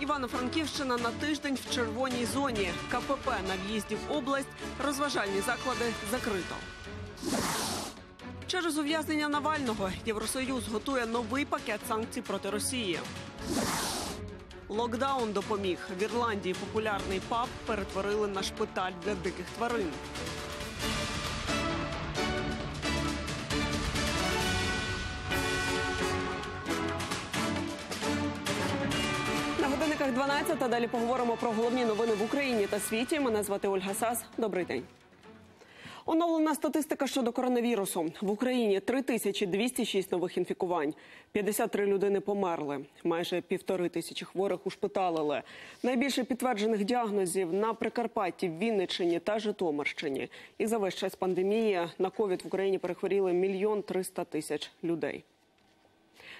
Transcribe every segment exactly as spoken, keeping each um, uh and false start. Івано-Франківщина на тиждень в червоній зоні. КПП на в'їзді в область, розважальні заклади закрито. Через ув'язнення Навального Євросоюз готує новий пакет санкцій проти Росії. Локдаун допоміг. В Ірландії популярний паб перетворили на шпиталь для диких тварин. На годинниках дванадцята, далі поговоримо про головні новини в Україні та світі. Мене звати Ольга Сас. Добрий день. Оновлена статистика щодо коронавірусу. В Україні три тисячі двісті шість нових інфікувань. п'ятдесят три людини померли. Майже півтори тисячі хворих ушпиталили. Найбільше підтверджених діагнозів на Прикарпатті, Вінниччині та Житомирщині. І за весь час пандемії на ковід в Україні перехворіли мільйон триста тисяч людей.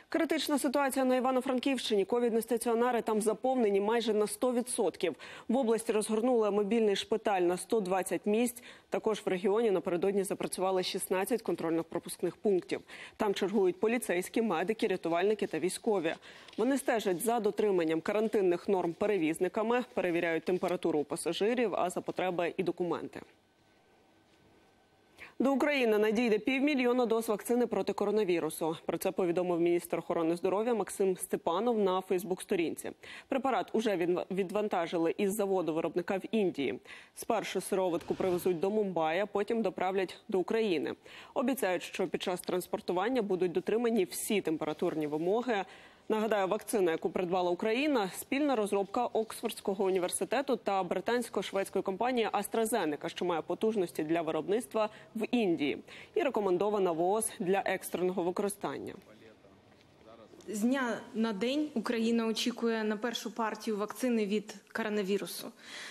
Критична ситуація на Івано-Франківщині. Ковідні стаціонари там заповнені майже на сто відсотків. В області розгорнули мобільний шпиталь на сто двадцять місць. Також в регіоні напередодні запрацювали шістнадцять контрольно-пропускних пунктів. Там чергують поліцейські, медики, рятувальники та військові. Вони стежать за дотриманням карантинних норм перевізниками, перевіряють температуру у пасажирів, а за потреби і документи. До України надійде півмільйона доз вакцини проти коронавірусу. Про це повідомив міністр охорони здоров'я Максим Степанов на Фейсбук-сторінці. Препарат уже відвантажили із заводу-виробника в Індії. Спершу сироватку привезуть до Мумбаї, потім доправлять до України. Обіцяють, що під час транспортування будуть дотримані всі температурні вимоги. Нагадаю, вакцина, яку придбала Україна, спільна розробка Оксфордського університету та британсько-шведської компанії AstraZeneca, що має потужності для виробництва в Індії і рекомендована ВООЗ для екстреного використання. З дня на день Україна очікує на першу партію вакцини від коронавірусу.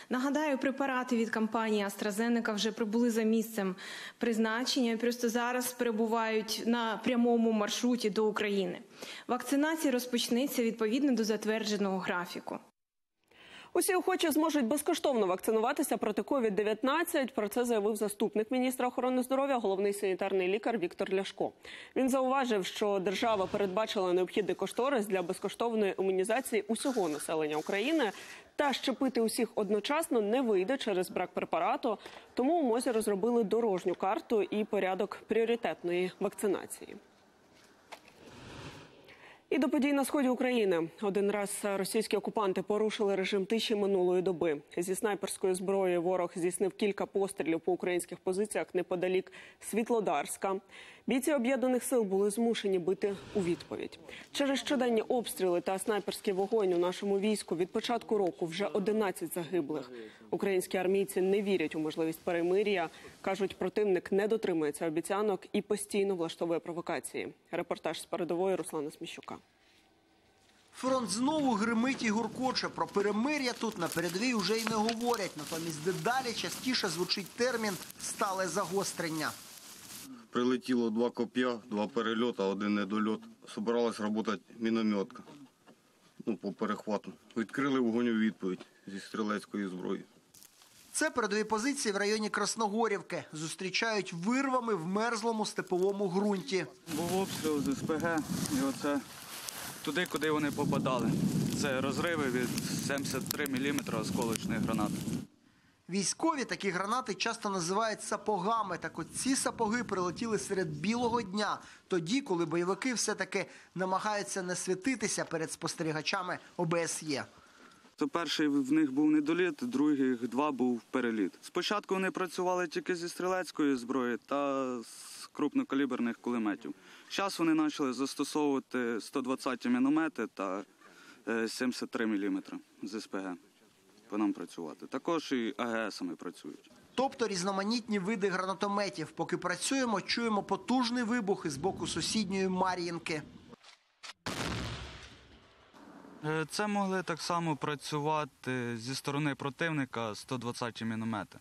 Нагадаю, препарати від компанії AstraZeneca вже прибули за місцем призначення і просто зараз перебувають на прямому маршруті до України. Вакцинація розпочнеться відповідно до затвердженого графіку. Усі охочі зможуть безкоштовно вакцинуватися проти ковід дев'ятнадцять. Про це заявив заступник міністра охорони здоров'я, головний санітарний лікар Віктор Ляшко. Він зауважив, що держава передбачила необхідний кошторис для безкоштовної імунізації усього населення України. Та щепити усіх одночасно не вийде через брак препарату. Тому у МОЗі розробили дорожню карту і порядок пріоритетної вакцинації. І до подій на сході України. Один раз російські окупанти порушили режим тиші минулої доби. Зі снайперської зброї ворог здійснив кілька пострілів по українських позиціях неподалік Світлодарська. Бійці об'єднаних сил були змушені бити у відповідь. Через щоденні обстріли та снайперський вогонь у нашому війську від початку року вже одинадцять загиблих. Українські армійці не вірять у можливість перемир'я. Кажуть, противник не дотримується обіцянок і постійно влаштовує провокації. Репортаж з передової Руслана Сміщука. Фронт знову гримить і гуркоче. Про перемир'я тут на передовій уже й не говорять. Натомість дедалі частіше звучить термін «стале загострення». Прилетіло два коп'я, два перельоти, один недольот. Собиралась працювати мінометка, ну, по перехвату. Відкрили вогонь у відповідь зі стрілецької зброї. Це передові позиції в районі Красногорівки. Зустрічають вирвами в мерзлому степовому ґрунті. Був обстріл з ес пе ге і оце туди, куди вони попадали. Це розриви від сімдесят три міліметри осколочних гранат. Військові такі гранати часто називають сапогами. Так от ці сапоги прилетіли серед білого дня, тоді, коли бойовики все-таки намагаються не світитися перед спостерігачами ОБСЄ. То перший в них був недоліт, другий два був переліт. Спочатку вони працювали тільки зі стрілецької зброї та з крупнокаліберних кулеметів. Зараз вони почали застосовувати сто двадцяті міномети та сімдесят три міліметри з ес пе ге. По нам працювати. Також і а ге есами працюють. Тобто різноманітні види гранатометів. Поки працюємо, чуємо потужний вибух із боку сусідньої Мар'їнки. Це могли так само працювати зі сторони противника сто двадцяті міномети.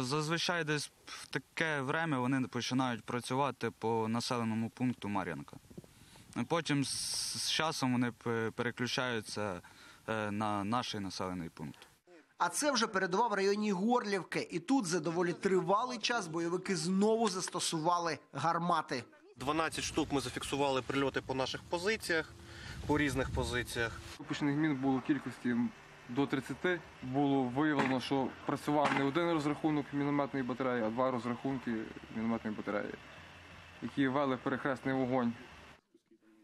Зазвичай десь в таке время вони починають працювати по населеному пункту Мар'їнка. Потім з часом вони переключаються на наш населений пункт. А це вже передова в районі Горлівки. І тут за доволі тривалий час бойовики знову застосували гармати. дванадцять штук ми зафіксували прильоти по наших позиціях. по різних позиціях. Випущених мін було в кількості до тридцяти. Було виявлено, що працював не один розрахунок мінометної батареї, а два розрахунки мінометної батареї, які вели перехресний вогонь.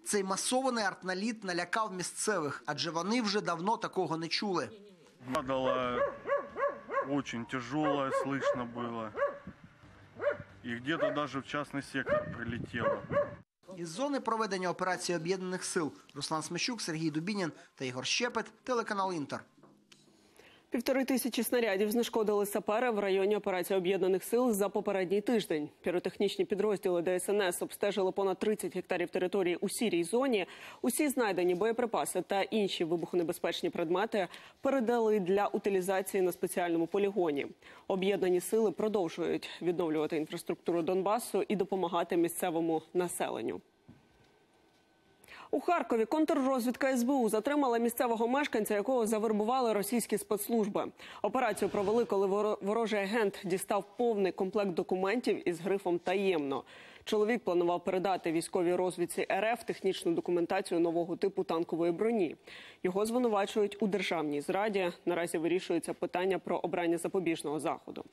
Цей масований артналіт налякав місцевих, адже вони вже давно такого не чули. Падало дуже тяжело, слышно було. І где-то даже в частний сектор прилетіло. Із зони проведення операції Об'єднаних сил Руслан Смещук, Сергій Дубінін та Ігор Щепет, телеканал Інтер. Півтори тисячі снарядів знешкодили сапери в районі операції Об'єднаних сил за попередній тиждень. Піротехнічні підрозділи ДСНС обстежили понад тридцять гектарів території у сірій зоні. Усі знайдені боєприпаси та інші вибухонебезпечні предмети передали для утилізації на спеціальному полігоні. Об'єднані сили продовжують відновлювати інфраструктуру Донбасу і допомагати місцевому населенню. У Харкові контррозвідка ес бе у затримала місцевого мешканця, якого завербували російські спецслужби. Операцію провели, коли ворожий агент дістав повний комплект документів із грифом «таємно». Чоловік планував передати військовій розвідці ер еф технічну документацію нового типу танкової броні. Його звинувачують у державній зраді. Наразі вирішується питання про обрання запобіжного заходу.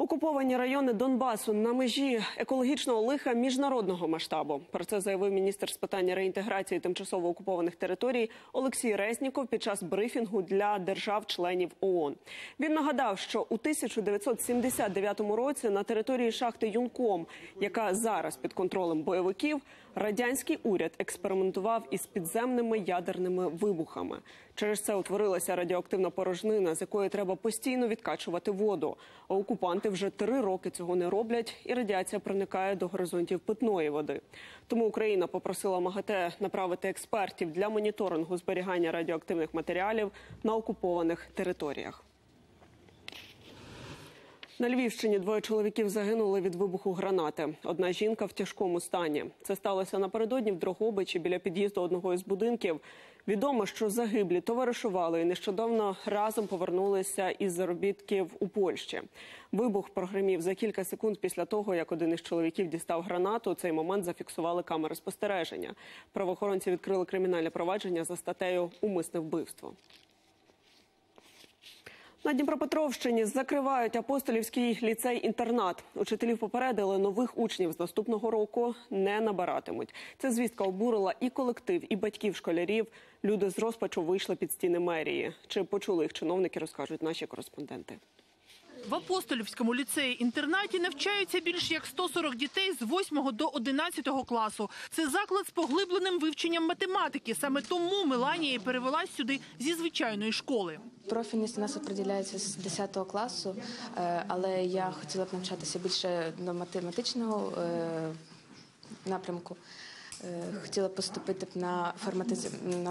Окуповані райони Донбасу на межі екологічного лиха міжнародного масштабу. Про це заявив міністр з питань реінтеграції тимчасово окупованих територій Олексій Резніков під час брифінгу для держав-членів ООН. Він нагадав, що у тисяча дев'ятсот сімдесят дев'ятому році на території шахти Юнком, яка зараз під контролем бойовиків, радянський уряд експериментував із підземними ядерними вибухами. Через це утворилася радіоактивна порожнина, з якої треба постійно відкачувати воду. А окупанти вже три роки цього не роблять, і радіація проникає до горизонтів питної води. Тому Україна попросила МАГАТЕ направити експертів для моніторингу зберігання радіоактивних матеріалів на окупованих територіях. На Львівщині двоє чоловіків загинули від вибуху гранати. Одна жінка в тяжкому стані. Це сталося напередодні в Дрогобичі біля під'їзду одного із будинків. Відомо, що загиблі товаришували і нещодавно разом повернулися із заробітків у Польщі. Вибух прогримів за кілька секунд після того, як один із чоловіків дістав гранату. Цей момент зафіксували камери спостереження. Правоохоронці відкрили кримінальне провадження за статтею «Умисне вбивство». На Дніпропетровщині закривають Апостолівський ліцей-інтернат. Учителів попередили, нових учнів з наступного року не набиратимуть. Ця звістка обурила і колектив, і батьків школярів. Люди з розпачу вийшли під стіни мерії. Чи почули їх чиновники, розкажуть наші кореспонденти. В Апостолівському ліцеї-інтернаті навчаються більш як сто сорок дітей з восьмого до одинадцятого класу. Це заклад з поглибленим вивченням математики. Саме тому Меланія і перевелась сюди зі звичайної школи. Профільність у нас определяється з десятого класу, але я хотіла б навчатися більше до математичного напрямку. Хотіла поступити на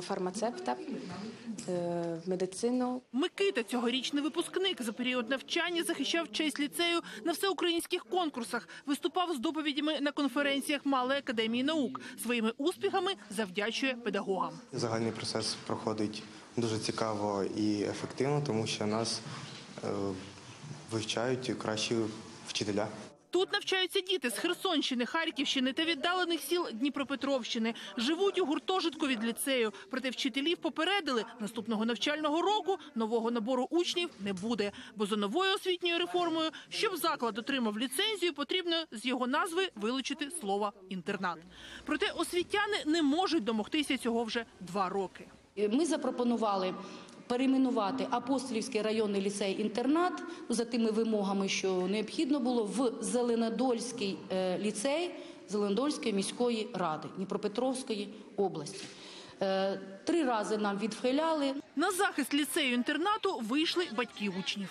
фармацевта, в медицину. Микита, цьогорічний випускник, за період навчання захищав честь ліцею на всеукраїнських конкурсах, виступав з доповідями на конференціях Малої академії наук. Своїми успіхами завдячує педагогам. Загальний процес проходить дуже цікаво і ефективно, тому що нас вивчають кращі вчителя. Тут навчаються діти з Херсонщини, Харківщини та віддалених сіл Дніпропетровщини. Живуть у гуртожитку від ліцею. Проте вчителів попередили, наступного навчального року нового набору учнів не буде. Бо за новою освітньою реформою, щоб заклад отримав ліцензію, потрібно з його назви вилучити слово «інтернат». Проте освітяни не можуть домогтися цього вже два роки. Ми запропонували перейменувати Апостолівський районний ліцей-інтернат за тими вимогами, що необхідно було, в Зеленодольський ліцей Зеленодольської міської ради Дніпропетровської області. Три рази нам відхиляли. На захист ліцею-інтернату вийшли батьки учнів.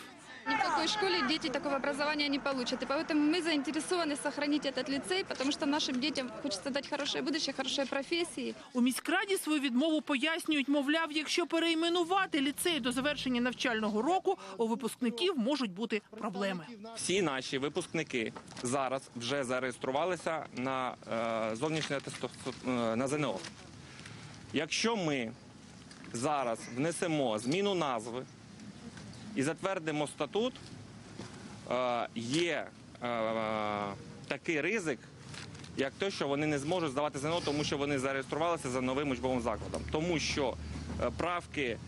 Ни в какой школе дети такого образования не получат. И поэтому мы заинтересованы сохранить этот лицей, потому что нашим детям хочется дать хорошее будущее, хорошие профессии. У міськраді свою відмову пояснюють, мовляв, якщо перейменувати ліцей до завершення навчального року, у випускників можуть бути проблеми. Всі наші випускники зараз вже зареєструвалися на е, зовнішнє атестування, на ЗНО. Якщо ми зараз внесемо зміну назви і затвердимо статут, є такий ризик, як те, що вони не зможуть здавати ЗНО, тому що вони зареєструвалися за новим учбовим закладом. Тому що правки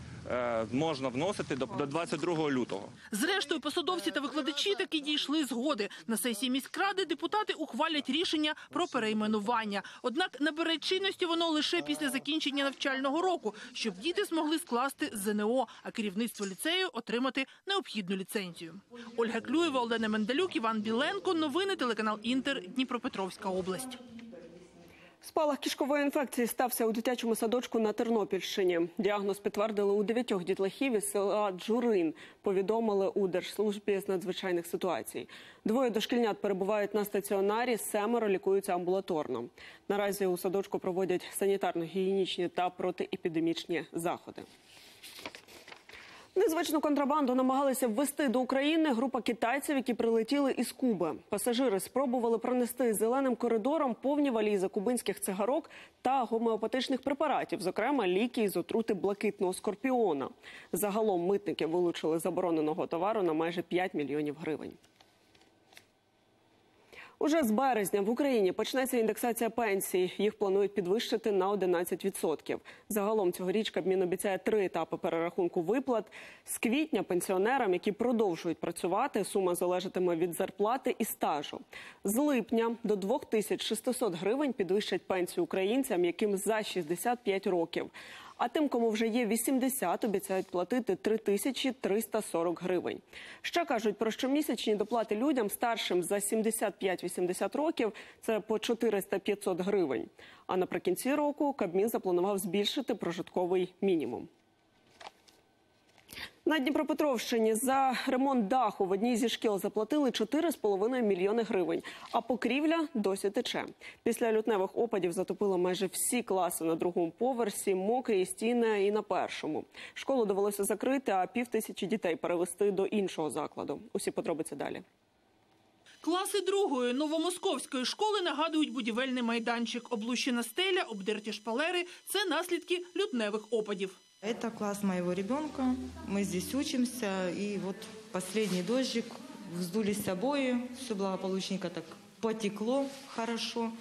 можна вносити до двадцять другого лютого. Зрештою, посадовці та викладачі таки дійшли згоди. На сесії міськради депутати ухвалять рішення про перейменування. Однак набере чинності воно лише після закінчення навчального року, щоб діти змогли скласти ЗНО, а керівництво ліцею отримати необхідну ліцензію. Ольга Клюєва, Олена Мендалюк, Іван Біленко. Новини телеканал Інтер. Дніпропетровська область. Спалах кишкової інфекції стався у дитячому садочку на Тернопільщині. Діагноз підтвердили у дев'ятьох дітлахів із села Джурин, повідомили у Держслужбі з надзвичайних ситуацій. Двоє дошкільнят перебувають на стаціонарі, семеро лікуються амбулаторно. Наразі у садочку проводять санітарно-гігієнічні та протиепідемічні заходи. Незвичну контрабанду намагалися ввести до України група китайців, які прилетіли із Куби. Пасажири спробували пронести зеленим коридором повні валізи кубинських цигарок та гомеопатичних препаратів, зокрема ліки із отрути блакитного скорпіона. Загалом митники вилучили забороненого товару на майже п'ять мільйонів гривень. Уже з березня в Україні почнеться індексація пенсій. Їх планують підвищити на одинадцять відсотків. Загалом цьогоріч Кабмін обіцяє три етапи перерахунку виплат. З квітня пенсіонерам, які продовжують працювати, сума залежатиме від зарплати і стажу. З липня до двох тисяч шестисот гривень підвищать пенсію українцям, яким за шістдесят п'ять років. А тим, кому вже є вісімдесят, обіцяють платити три тисячі триста сорок гривень. Ще кажуть про щомісячні доплати людям старшим за сімдесят п'ять-вісімдесят років – це по чотириста-п'ятсот гривень. А наприкінці року Кабмін запланував збільшити прожитковий мінімум. На Дніпропетровщині за ремонт даху в одній зі шкіл заплатили чотири з половиною мільйони гривень, а покрівля досі тече. Після лютневих опадів затопило майже всі класи на другому поверсі, мокрі стіни і на першому. Школу довелося закрити, а пів тисячі дітей перевести до іншого закладу. Усі подробиці далі. Класи другої новомосковської школи нагадують будівельний майданчик. Облущена стеля, обдерті шпалери – це наслідки лютневих опадів. Это класс моего ребенка, мы здесь учимся, и вот последний дождик, вздулись обои, все благополучненько так потекло хорошо.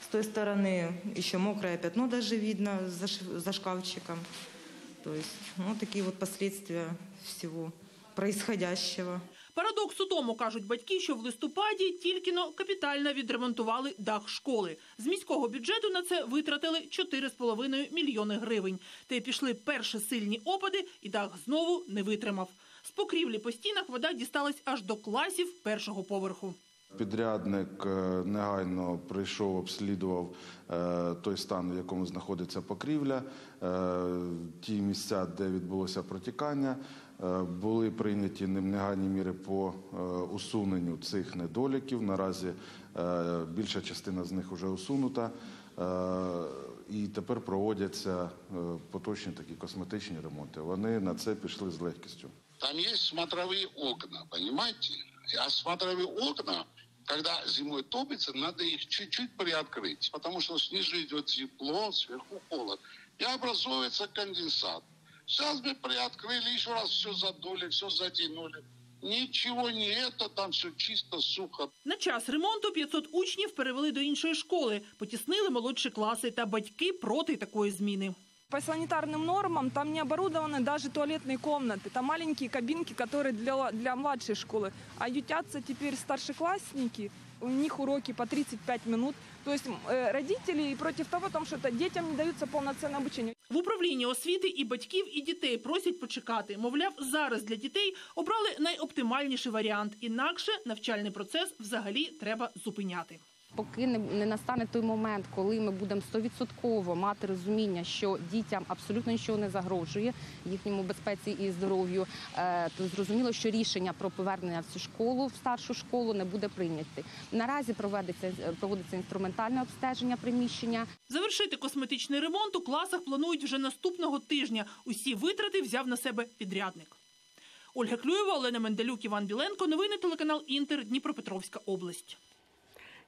С той стороны еще мокрое пятно даже видно за, за шкафчиком. То есть, ну, такие вот последствия всего происходящего. Парадокс у тому, кажуть батьки, що в листопаді тільки-но капітально відремонтували дах школи. З міського бюджету на це витратили чотири з половиною мільйони гривень. Та й пішли перші сильні опади, і дах знову не витримав. З покрівлі по стінах вода дісталась аж до класів першого поверху. Підрядник негайно прийшов, обслідував той стан, в якому знаходиться покрівля, ті місця, де відбулося протікання. Були прийняті ним негайні міри по усуненню цих недоліків. Наразі більша частина з них вже усунута. І тепер проводяться поточні такі косметичні ремонти. Вони на це пішли з легкістю. Там є смотрові окна, розумієте? А смотрові окна, коли зимою топиться, треба їх чуть-чуть приоткрити, тому що знизу йде тепло, зверху холод. І образується конденсат. Сейчас мы приоткрыли, еще раз все задули, все затянули. Нічого не ето, там все чисто, сухо. На час ремонту п'ятсот учнів перевели до іншої школи, потіснили молодші класи, та батьки проти такої зміни. По санитарным нормам там не оборудованы даже туалетные комнаты. Там маленькие кабинки, которые для, для младшей школы. А ютятся теперь старшеклассники, у них уроки по тридцать пять минут. То есть э, родители против того, что -то детям не даются полноценное обучение. В управлінні освіти і батьків, і дітей просять почекати. Мовляв, зараз для дітей обрали найоптимальніший варіант. Інакше навчальний процес взагалі треба зупиняти. Поки не настане той момент, коли ми будемо стовідсотково мати розуміння, що дітям абсолютно нічого не загрожує, їхньому безпеці і здоров'ю, то зрозуміло, що рішення про повернення в цю школу, в старшу школу, не буде прийняти. Наразі проводиться, проводиться інструментальне обстеження приміщення. Завершити косметичний ремонт у класах планують вже наступного тижня. Усі витрати взяв на себе підрядник. Ольга Клюєва, Олена Мендалюк, Іван Біленко. Новини телеканал Інтер. Дніпропетровська область.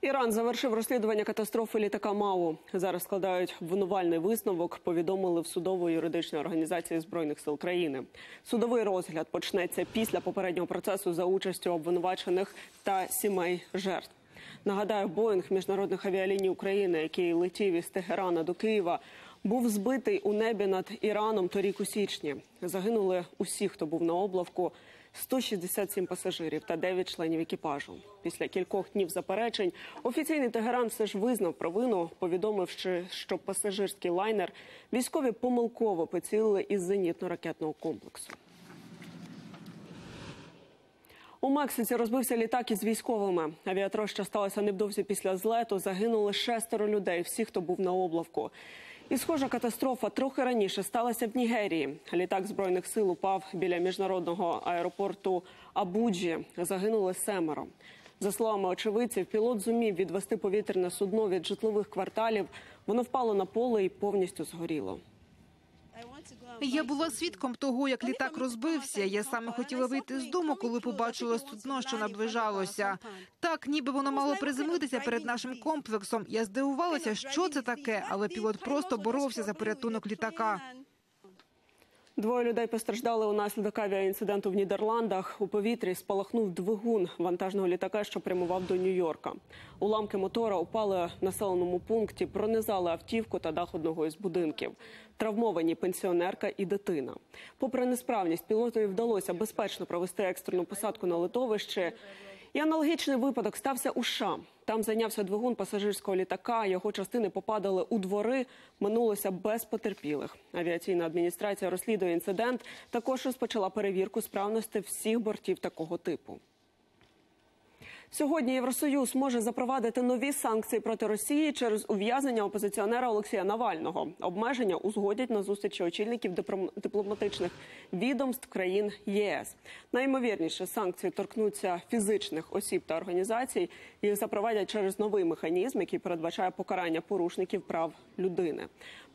Іран завершив розслідування катастрофи літака МАУ. Зараз складають обвинувальний висновок, повідомили в судово-юридичній організації Збройних сил країни. Судовий розгляд почнеться після попереднього процесу за участю обвинувачених та сімей жертв. Нагадаю, Боїнг міжнародних авіаліній України, який летів із Тегерана до Києва, був збитий у небі над Іраном торік у січні. Загинули усі, хто був на облавку, сто шістдесят сім пасажирів та дев'ять членів екіпажу. Після кількох днів заперечень офіційний Тегеран все ж визнав провину, повідомивши, що пасажирський лайнер військові помилково поцілили із зенітно-ракетного комплексу. У Мексиці розбився літак із військовими. Авіатроща сталася невдовзі після злету. Загинули шестеро людей, всі, хто був на облавку. І схожа катастрофа трохи раніше сталася в Нігерії. Літак Збройних сил упав біля міжнародного аеропорту Абуджі. Загинули семеро. За словами очевидців, пілот зумів відвести повітряне судно від житлових кварталів. Воно впало на поле і повністю згоріло. Я була свідком того, як літак розбився. Я саме хотіла вийти з дому, коли побачила судно, що наближалося. Так, ніби воно мало приземлитися перед нашим комплексом. Я здивувалася, що це таке, але пілот просто боровся за порятунок літака. Двоє людей постраждали унаслідок авіаінциденту в Нідерландах. У повітрі спалахнув двигун вантажного літака, що прямував до Нью-Йорка. Уламки мотора упали в населеному пункті, пронизали автівку та дах одного із будинків. Травмовані пенсіонерка і дитина. Попри несправність, пілотові вдалося безпечно провести екстрену посадку на литовище. І аналогічний випадок стався у США. Там зайнявся двигун пасажирського літака, його частини попадали у двори, минулося без потерпілих. Авіаційна адміністрація розслідує інцидент, також розпочала перевірку справності всіх бортів такого типу. Сьогодні Євросоюз може запровадити нові санкції проти Росії через ув'язнення опозиціонера Олексія Навального. Обмеження узгодять на зустрічі очільників дипломатичних відомств країн ЄС. Найімовірніше, санкції торкнуться фізичних осіб та організацій. Їх запровадять через новий механізм, який передбачає покарання порушників прав людини.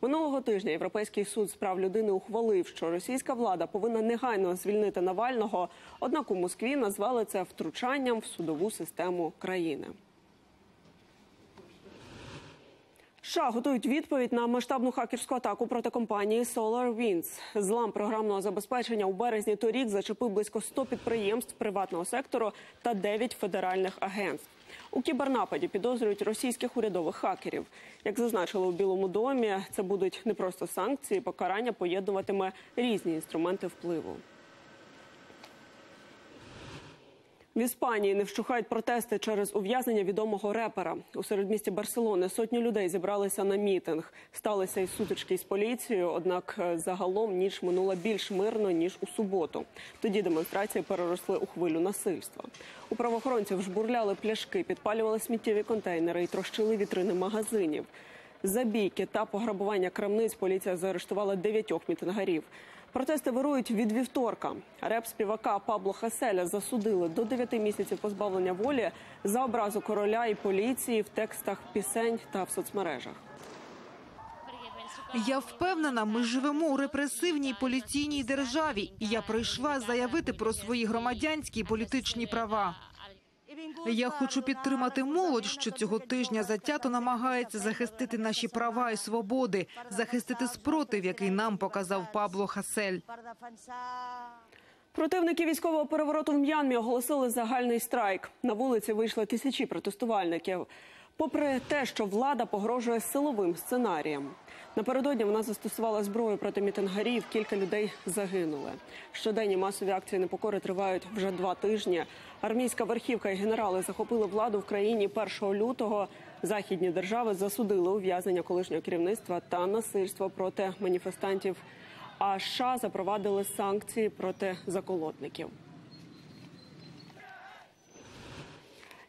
Минулого тижня Європейський суд з прав людини ухвалив, що російська влада повинна негайно звільнити Навального. Однак у Москві назвали це втручанням в судову систему. систему країни. США готують відповідь на масштабну хакерську атаку проти компанії SolarWinds. Злам програмного забезпечення у березні торік зачепив близько ста підприємств приватного сектору та дев'ять федеральних агентств. У кібернападі підозрюють російських урядових хакерів. Як зазначили у Білому домі, це будуть не просто санкції, покарання поєднуватиме різні інструменти впливу. В Іспанії не вщухають протести через ув'язнення відомого репера. У середмісті Барселони сотні людей зібралися на мітинг. Сталися й сутички з поліцією, однак загалом ніч минула більш мирно, ніж у суботу. Тоді демонстрації переросли у хвилю насильства. У правоохоронців жбурляли пляшки, підпалювали сміттєві контейнери і трощили вітрини магазинів. За бійки та пограбування крамниць поліція заарештувала дев'ятьох мітингарів. Протести вирують від вівторка. Реп-співака Пабло Хаселя засудили до дев'яти місяців позбавлення волі за образу короля і поліції в текстах пісень та в соцмережах. Я впевнена, ми живемо у репресивній поліційній державі. І я прийшла заявити про свої громадянські і політичні права. Я хочу підтримати молодь, що цього тижня затято намагається захистити наші права і свободи, захистити спротив, який нам показав Пабло Хасель. Противники військового перевороту в М'янмі оголосили загальний страйк. На вулиці вийшли тисячі протестувальників. Попри те, що влада погрожує силовим сценарієм. Напередодні вона застосувала зброю проти мітингарів, кілька людей загинули. Щоденні масові акції непокори тривають вже два тижні. Армійська верхівка і генерали захопили владу в країні першого лютого. Західні держави засудили ув'язнення колишнього керівництва та насильство проти маніфестантів. А США запровадили санкції проти заколотників.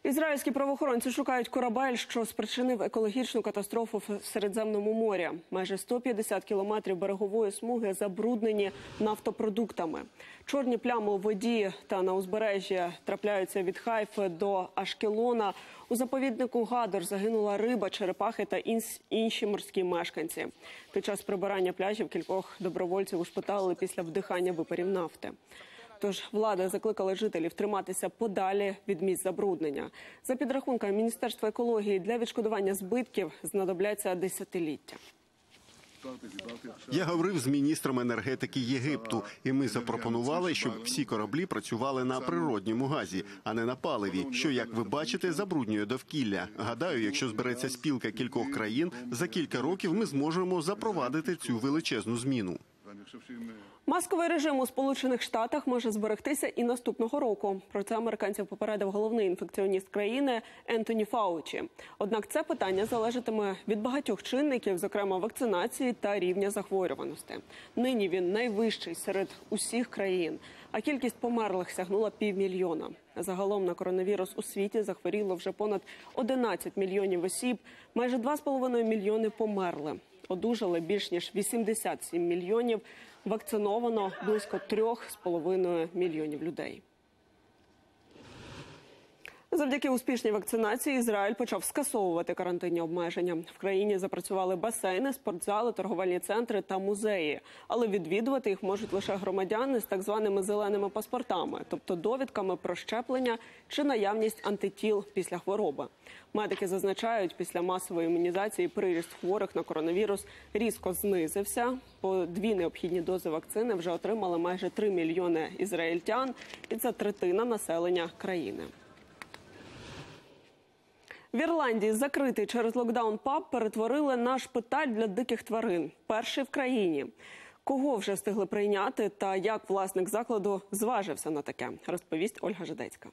Ізраїльські правоохоронці шукають корабель, що спричинив екологічну катастрофу в Середземному морі. Майже сто п'ятдесят кілометрів берегової смуги забруднені нафтопродуктами. Чорні плями у воді та на узбережжі трапляються від Хайфи до Ашкелона. У заповіднику Гадор загинула риба, черепахи та інші морські мешканці. Під час прибирання пляжів кількох добровольців ушпиталили після вдихання випарів нафти. Тож влада закликала жителів триматися подалі від місць забруднення. За підрахунками Міністерства екології, для відшкодування збитків знадобляться десятиліття. Я говорив з міністром енергетики Єгипту, і ми запропонували, щоб всі кораблі працювали на природньому газі, а не на паливі, що, як ви бачите, забруднює довкілля. Гадаю, якщо збереться спілка кількох країн, за кілька років ми зможемо запровадити цю величезну зміну. Масковий режим у Сполучених Штатах може зберегтися і наступного року. Про це американців попередив головний інфекціоніст країни Ентоні Фаучі. Однак це питання залежатиме від багатьох чинників, зокрема вакцинації та рівня захворюваності. Нині він найвищий серед усіх країн, а кількість померлих сягнула півмільйона. Загалом на коронавірус у світі захворіло вже понад одинадцять мільйонів осіб, майже два з половиною мільйони померли. Одужали більш ніж вісімдесят сім мільйонів, вакциновано близько трьох з половиною мільйонів людей. Завдяки успішній вакцинації Ізраїль почав скасовувати карантинні обмеження. В країні запрацювали басейни, спортзали, торговельні центри та музеї. Але відвідувати їх можуть лише громадяни з так званими зеленими паспортами, тобто довідками про щеплення чи наявність антитіл після хвороби. Медики зазначають, після масової імунізації приріст хворих на коронавірус різко знизився. По дві необхідні дози вакцини вже отримали майже три мільйони ізраїльтян, і це третина населення країни. В Ірландії закритий через локдаун паб перетворили на шпиталь для диких тварин. Перший в країні. Кого вже встигли прийняти та як власник закладу зважився на таке, розповість Ольга Жидецька.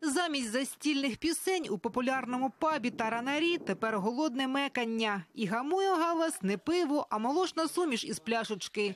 Замість застільних пісень у популярному пабі Таранарі тепер голодне мекання. І гамує галас не пиво, а молочна суміш із пляшечки.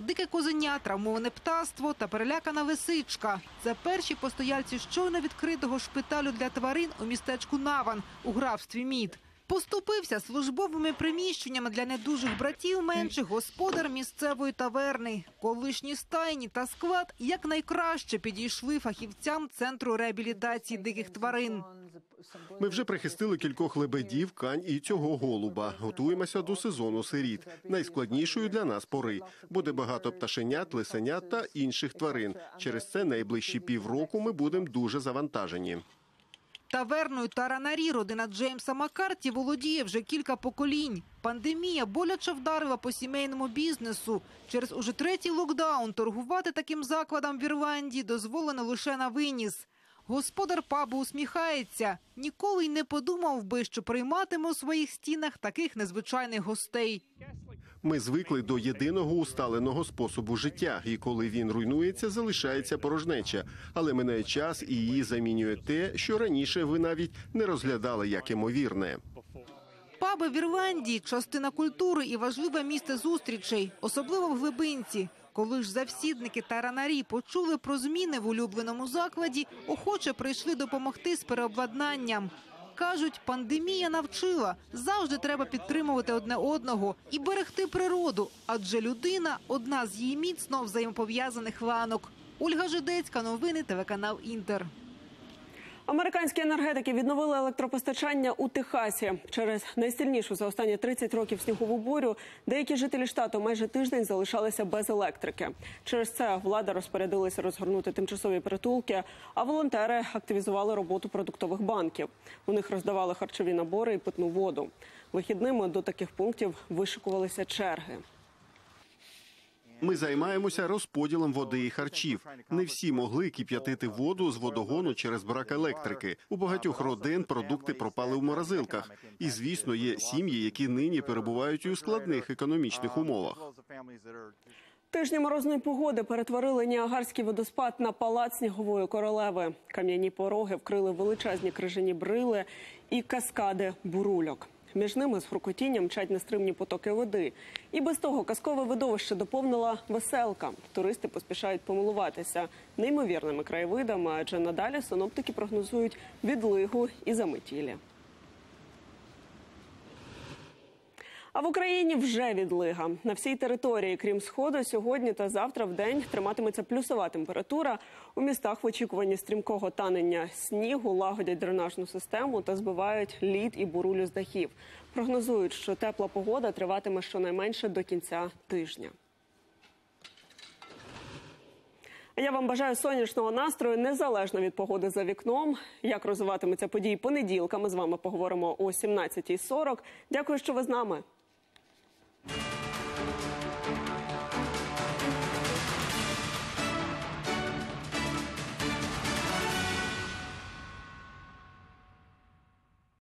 Дике козеня, травмоване птаство та перелякана лисичка – це перші постояльці щойно відкритого шпиталю для тварин у містечку Наван у графстві Мід. Поступився службовими приміщеннями для недужих братів менших господар місцевої таверни. Колишні стайні та склад якнайкраще підійшли фахівцям Центру реабілітації диких тварин. Ми вже прихистили кількох лебедів, кань і цього голуба. Готуємося до сезону сиріт. Найскладнішою для нас пори. Буде багато пташенят, лисенят та інших тварин. Через це найближчі півроку ми будемо дуже завантажені. Таверною Таранарі родина Джеймса Маккарті володіє вже кілька поколінь. Пандемія боляче вдарила по сімейному бізнесу. Через уже третій локдаун торгувати таким закладом в Ірландії дозволено лише на виніс. Господар пабу усміхається. Ніколи й не подумав би, що прийматиме у своїх стінах таких незвичайних гостей. Ми звикли до єдиного усталеного способу життя, і коли він руйнується, залишається порожнеча. Але минає час, і її замінює те, що раніше ви навіть не розглядали як імовірне. Паби в Ірландії – частина культури і важливе місце зустрічей, особливо в глибинці. Коли ж завсідники Таранарі почули про зміни в улюбленому закладі, охоче прийшли допомогти з переобладнанням. Кажуть, пандемія навчила, завжди треба підтримувати одне одного і берегти природу, адже людина – одна з її міцно взаємопов'язаних ланок. Ольга Жидецька, новини, телеканал «Інтер». Американські енергетики відновили електропостачання у Техасі. Через найсильнішу за останні тридцять років снігову бурю деякі жителі штату майже тиждень залишалися без електрики. Через це влада розпорядилася розгорнути тимчасові притулки, а волонтери активізували роботу продуктових банків. У них роздавали харчові набори і питну воду. Вихідними до таких пунктів вишикувалися черги. Ми займаємося розподілом води і харчів. Не всі могли кип'ятити воду з водогону через брак електрики. У багатьох родин продукти пропали в морозилках. І, звісно, є сім'ї, які нині перебувають у складних економічних умовах. Тижні морозної погоди перетворили Ніагарський водоспад на палац снігової королеви. Кам'яні пороги вкрили величезні крижані брили і каскади бурульок. Між ними з хрукотінням мчать нестримні потоки води. І без того казкове видовище доповнила веселка. Туристи поспішають помилуватися неймовірними краєвидами, адже надалі синоптики прогнозують відлигу і заметілі. А в Україні вже відлига. На всій території, крім Сходу, сьогодні та завтра вдень триматиметься плюсова температура. У містах в очікуванні стрімкого танення снігу лагодять дренажну систему та збивають лід і бурулю з дахів. Прогнозують, що тепла погода триватиме щонайменше до кінця тижня. Я вам бажаю сонячного настрою, незалежно від погоди за вікном. Як розвиватимуться події понеділка, ми з вами поговоримо о сімнадцятій сорок. Дякую, що ви з нами.